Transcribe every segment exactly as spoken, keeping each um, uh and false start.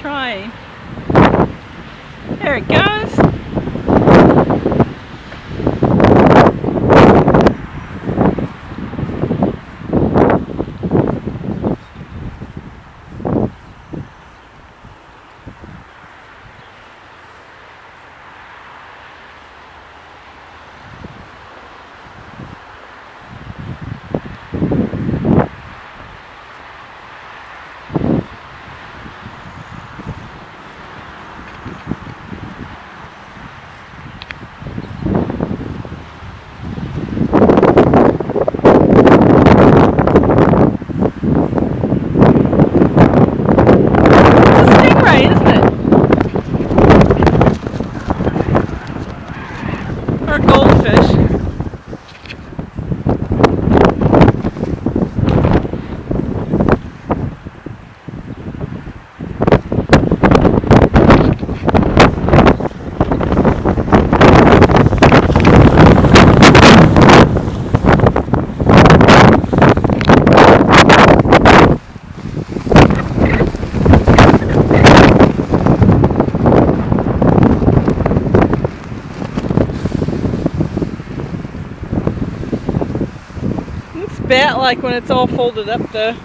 trying. There it goes. About like when it's all folded up though.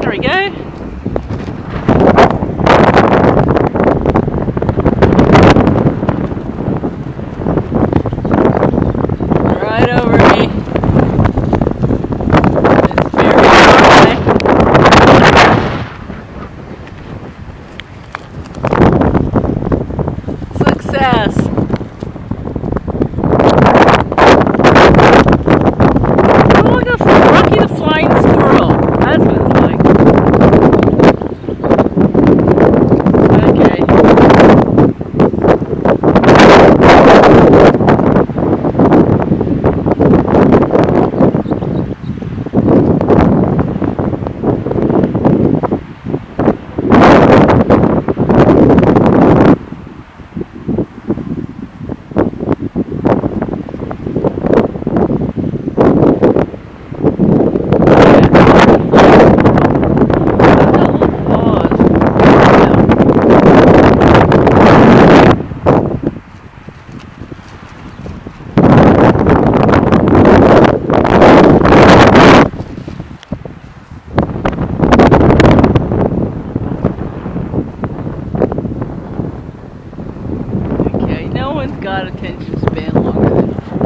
There we go. Got attention span longer than